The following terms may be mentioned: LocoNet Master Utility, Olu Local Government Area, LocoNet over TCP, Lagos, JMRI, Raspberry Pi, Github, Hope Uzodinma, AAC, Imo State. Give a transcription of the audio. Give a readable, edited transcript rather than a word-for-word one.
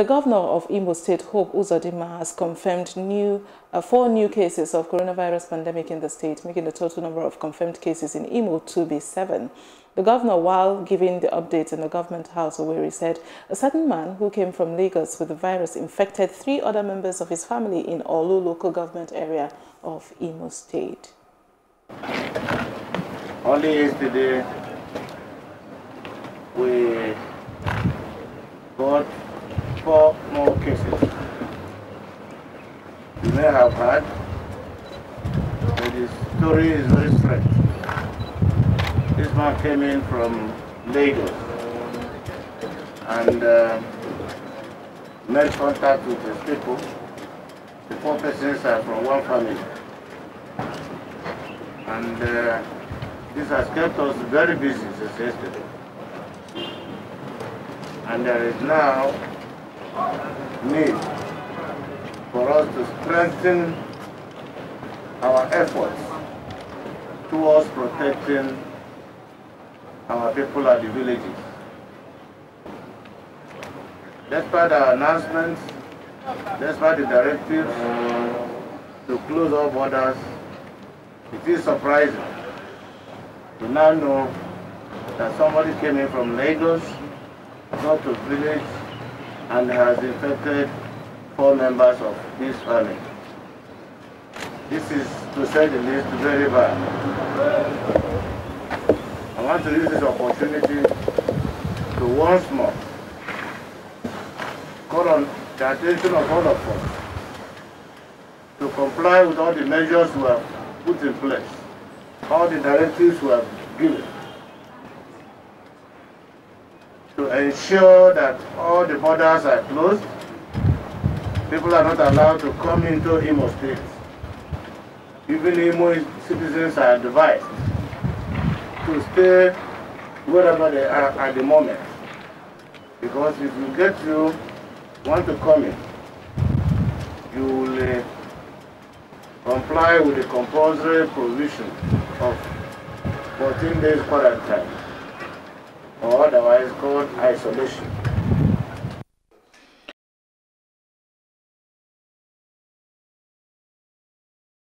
The governor of Imo State, Hope Uzodinma, has confirmed four new cases of coronavirus pandemic in the state, making the total number of confirmed cases in Imo to be 7. The governor, while giving the update in the government house, where he said a certain man who came from Lagos with the virus infected 3 other members of his family in Olu Local Government Area of Imo State. Only yesterday, we got 4 more cases. You may have heard that the story is very strange. This man came in from Lagos and made contact with his people. The 4 persons are from one family. And this has kept us very busy since yesterday. And there is now need for us to strengthen our efforts towards protecting our people at the villages. Despite our announcements, despite the directives to close our borders, it is surprising to now know that somebody came in from Lagos, got to village, and has infected 4 members of his family. This is, to say the least, very bad. I want to use this opportunity to once more call on the attention of all of us to comply with all the measures we have put in place, all the directives we have given, to ensure that all the borders are closed. People are not allowed to come into Imo State. Even Imo citizens are advised to stay wherever they are at the moment. Because if you get to want to come in, you will comply with the compulsory provision of 14 days quarantine, or otherwise called isolation.